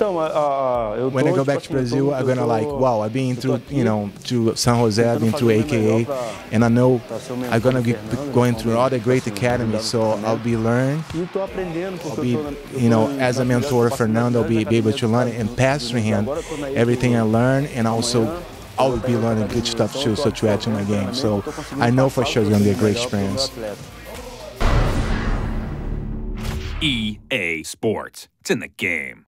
Então, when I go back to Brazil, I'm gonna like, wow, I've been through, you know, to San Jose, I've been through AKA, and I know I'm gonna be going through all the great academies, so I'll be learning, I'll be, you know, as a mentor, Fernando, I'll be able to learn and pass through him everything I learn, and also I will be learning good stuff too, so to add to my game. So I know for sure it's gonna be a great experience. EA Sports, it's in the game.